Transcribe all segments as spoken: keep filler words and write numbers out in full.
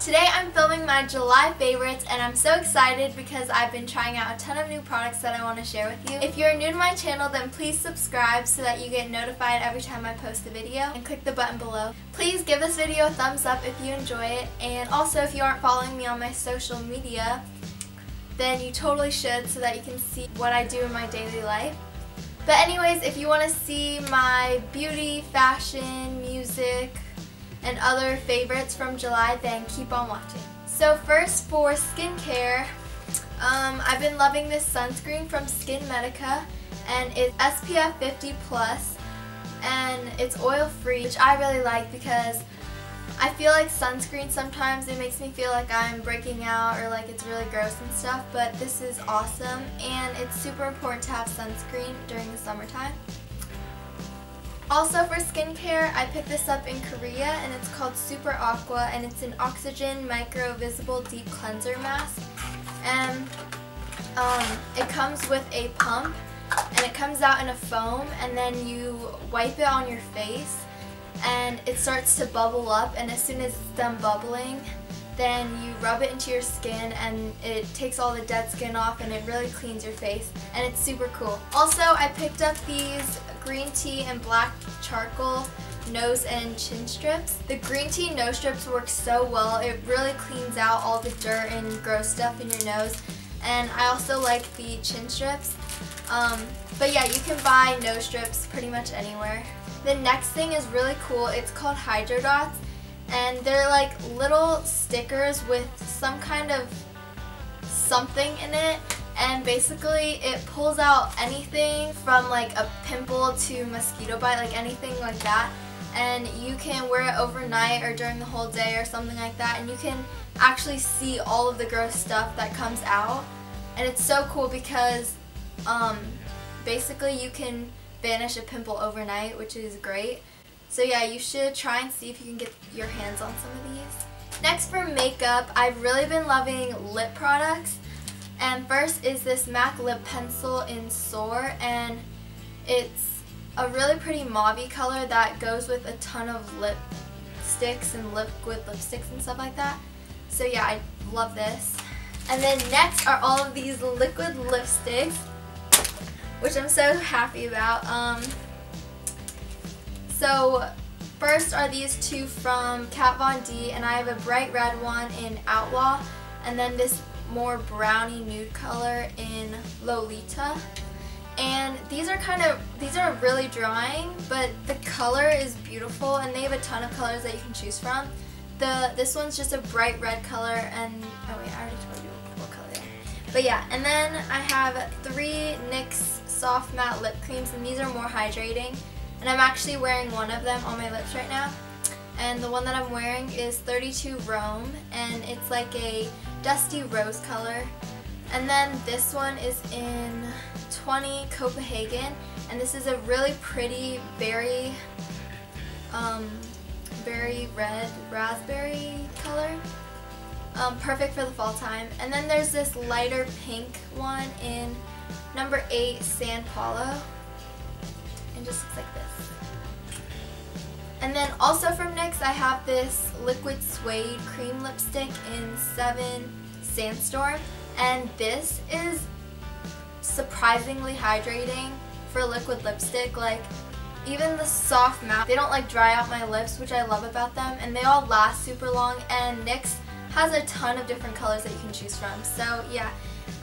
Today I'm filming my July favorites and I'm so excited because I've been trying out a ton of new products that I want to share with you. If you're new to my channel, then please subscribe so that you get notified every time I post a video and click the button below. Please give this video a thumbs up if you enjoy it, and also if you aren't following me on my social media, then you totally should so that you can see what I do in my daily life. But anyways, if you want to see my beauty, fashion, music, and other favorites from July, then keep on watching. So first, for skincare, um, I've been loving this sunscreen from Skin Medica, and it's S P F fifty plus, and it's oil free, which I really like because I feel like sunscreen sometimes it makes me feel like I'm breaking out or like it's really gross and stuff, but this is awesome, and it's super important to have sunscreen during the summertime. Also for skincare, I picked this up in Korea and it's called Super Aqua, and it's an Oxygen Micro Visible Deep Cleanser Mask, and um, it comes with a pump and it comes out in a foam, and then you wipe it on your face and it starts to bubble up, and as soon as it's done bubbling, then you rub it into your skin and it takes all the dead skin off and it really cleans your face, and it's super cool. Also, I picked up these green tea and black charcoal nose and chin strips. The green tea nose strips work so well. It really cleans out all the dirt and gross stuff in your nose, and I also like the chin strips. Um, but yeah, you can buy nose strips pretty much anywhere. The next thing is really cool. It's called Hydro Dots, and they're like little stickers with some kind of something in it, and basically it pulls out anything from like a pimple to mosquito bite, like anything like that, and you can wear it overnight or during the whole day or something like that, and you can actually see all of the gross stuff that comes out, and it's so cool because um, basically you can vanish a pimple overnight, which is great. So yeah, you should try and see if you can get your hands on some of these. Next, for makeup, I've really been loving lip products. And first is this MAC lip pencil in Soar, and it's a really pretty mauve color that goes with a ton of lipsticks and liquid lipsticks and stuff like that. So yeah, I love this. And then next are all of these liquid lipsticks, which I'm so happy about. Um, So first are these two from Kat Von D, and I have a bright red one in Outlaw, and then this more browny nude color in Lolita. And these are kind of, these are really drying, but the color is beautiful, and they have a ton of colors that you can choose from. The This one's just a bright red color, and oh wait, I already told you what color they are. But yeah, and then I have three NYX Soft Matte Lip Creams, and these are more hydrating. And I'm actually wearing one of them on my lips right now. And the one that I'm wearing is thirty-two Rome, and it's like a dusty rose color. And then this one is in twenty Copenhagen, and this is a really pretty berry, um, berry red raspberry color. Um, perfect for the fall time. And then there's this lighter pink one in number eight San Paulo. It just looks like this. And then also from NYX, I have this liquid suede cream lipstick in seven Sandstorm, and this is surprisingly hydrating for liquid lipstick. Like, even the soft matte, they don't like dry out my lips, which I love about them, and they all last super long, and NYX has a ton of different colors that you can choose from. So yeah,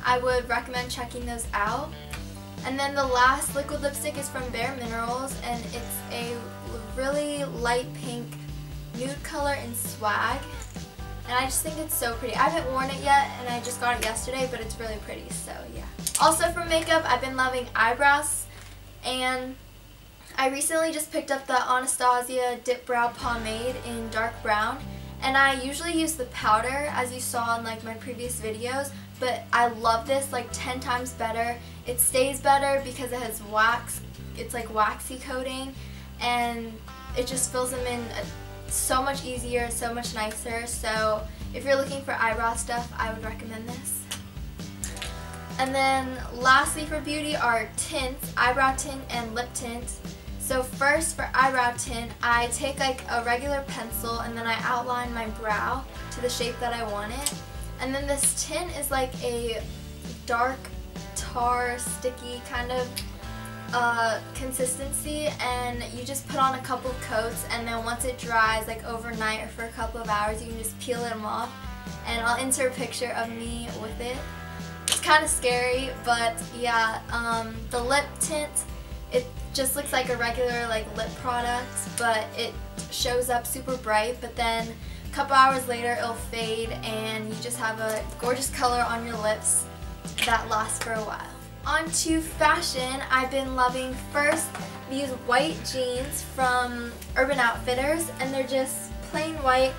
I would recommend checking those out. And then the last liquid lipstick is from Bare Minerals, and it's a really light pink nude color in Swag. And I just think it's so pretty. I haven't worn it yet, and I just got it yesterday, but it's really pretty, so yeah. Also for makeup, I've been loving eyebrows, and I recently just picked up the Anastasia Dip Brow Pomade in Dark Brown. And I usually use the powder, as you saw in like my previous videos, but I love this like ten times better. It stays better because it has wax, it's like waxy coating, and it just fills them in so much easier, so much nicer. So if you're looking for eyebrow stuff, I would recommend this. And then lastly for beauty are tints, eyebrow tint and lip tint. So first, for eyebrow tint, I take like a regular pencil and then I outline my brow to the shape that I want it. And then this tint is like a dark tar, sticky kind of uh, consistency, and you just put on a couple coats, and then once it dries, like overnight or for a couple of hours, you can just peel them off. And I'll insert a picture of me with it. It's kind of scary, but yeah. Um, the lip tint, it just looks like a regular like lip product, but it shows up super bright, but then a couple hours later it'll fade and you just have a gorgeous color on your lips that lasts for a while. On to fashion. I've been loving first these white jeans from Urban Outfitters, and they're just plain white,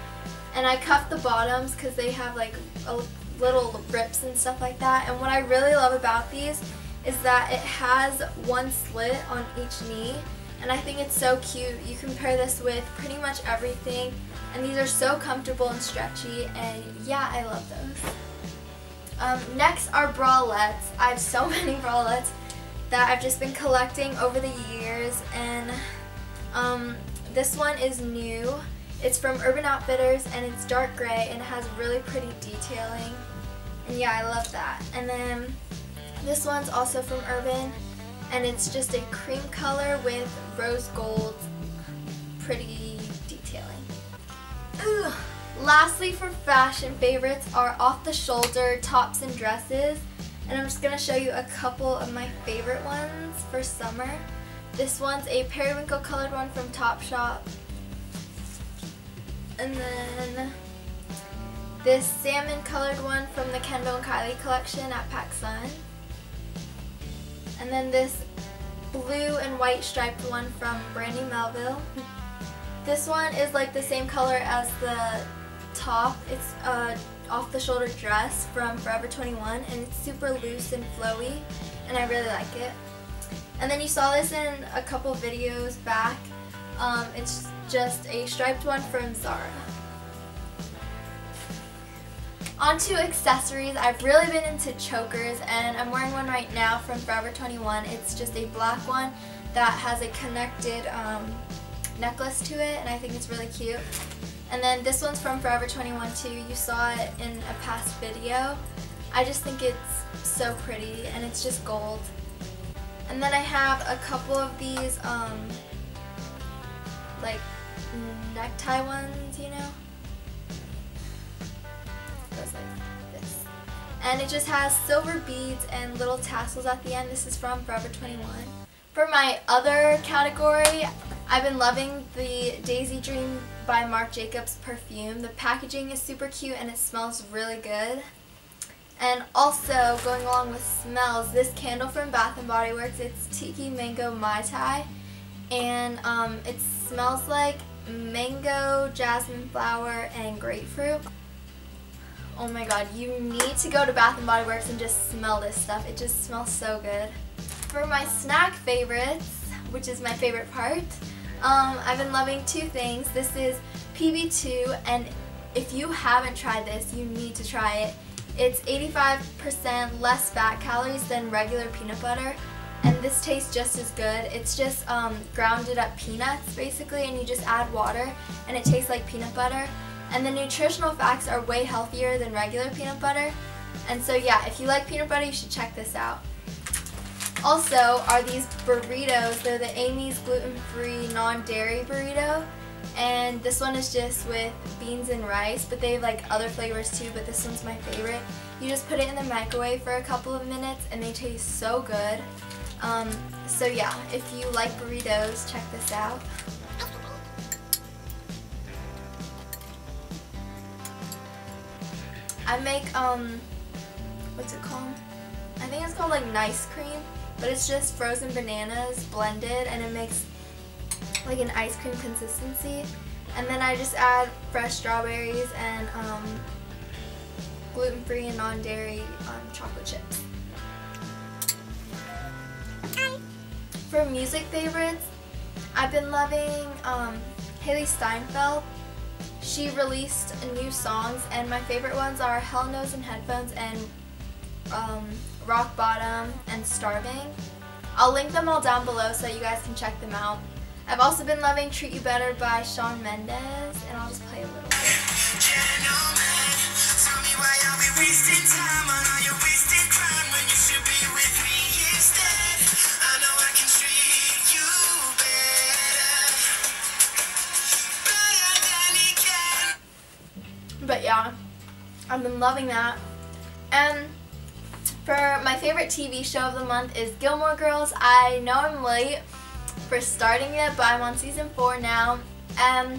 and I cuff the bottoms because they have like a little rips and stuff like that. And what I really love about these is that it has one slit on each knee, and I think it's so cute. You can pair this with pretty much everything, and these are so comfortable and stretchy, and yeah, I love those. Um, next are bralettes. I have so many bralettes that I've just been collecting over the years, and um, this one is new. It's from Urban Outfitters, and it's dark gray, and it has really pretty detailing, and yeah, I love that. And then this one's also from Urban, and it's just a cream color with rose gold pretty detailing. Ooh. Lastly, for fashion favorites are off-the-shoulder tops and dresses, and I'm just going to show you a couple of my favorite ones for summer. This one's a periwinkle colored one from Topshop. And then this salmon colored one from the Kendall and Kylie collection at PacSun. And then this blue and white striped one from Brandy Melville. This one is like the same color as the top. It's a off-the-shoulder dress from Forever twenty-one, and it's super loose and flowy, and I really like it. And then you saw this in a couple videos back. Um, it's just a striped one from Zara. On to accessories. I've really been into chokers, and I'm wearing one right now from Forever twenty-one. It's just a black one that has a connected um, necklace to it, and I think it's really cute. And then this one's from Forever twenty-one too. You saw it in a past video. I just think it's so pretty, and it's just gold. And then I have a couple of these um, like necktie ones, you know? Goes like this. And it just has silver beads and little tassels at the end. This is from Forever twenty-one. For my other category, I've been loving the Daisy Dream by Marc Jacobs perfume. The packaging is super cute and it smells really good. And also, going along with smells, this candle from Bath and Body Works, it's Tiki Mango Mai Tai. And um, it smells like mango, jasmine flower, and grapefruit. Oh my god, you need to go to Bath and Body Works and just smell this stuff. It just smells so good. For my snack favorites, which is my favorite part, um, I've been loving two things. This is P B two, and if you haven't tried this, you need to try it. It's eighty-five percent less fat calories than regular peanut butter, and this tastes just as good. It's just um, grounded up peanuts, basically, and you just add water, and it tastes like peanut butter. And the nutritional facts are way healthier than regular peanut butter. And so yeah, if you like peanut butter, you should check this out. Also are these burritos. They're the Amy's gluten-free, non-dairy burrito. And this one is just with beans and rice, but they have like other flavors too, but this one's my favorite. You just put it in the microwave for a couple of minutes and they taste so good. Um, so yeah, if you like burritos, check this out. I make, um, what's it called? I think it's called like nice cream, but it's just frozen bananas blended, and it makes like an ice cream consistency. And then I just add fresh strawberries and um, gluten-free and non-dairy um, chocolate chips. For music favorites, I've been loving um, Hailey Steinfeld. She released new songs, and my favorite ones are Hell Knows and Headphones and um, Rock Bottom and Starving. I'll link them all down below so you guys can check them out. I've also been loving Treat You Better by Shawn Mendes, and I'll just play a little bit. Tell me why I'll be wasting time on all your wasted time when you should be with me instead. I know I can treat you better, better than you can. But yeah, I've been loving that. And for my favorite T V show of the month is Gilmore Girls. I know I'm late for starting it, but I'm on season four now. And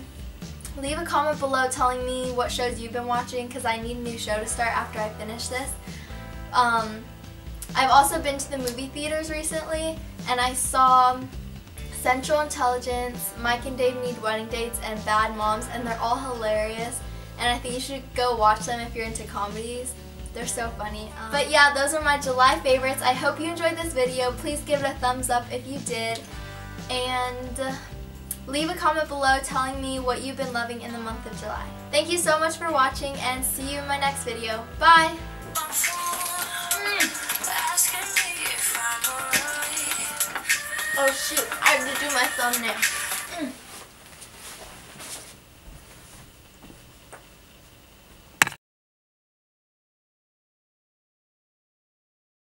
leave a comment below telling me what shows you've been watching, because I need a new show to start after I finish this. Um, I've also been to the movie theaters recently, and I saw Central Intelligence, Mike and Dave Need Wedding Dates, and Bad Moms, and they're all hilarious. And I think you should go watch them if you're into comedies. They're so funny. Um, but yeah, those are my July favorites. I hope you enjoyed this video. Please give it a thumbs up if you did. And uh, leave a comment below telling me what you've been loving in the month of July. Thank you so much for watching, and see you in my next video. Bye! Oh shoot, I have to do my thumbnail.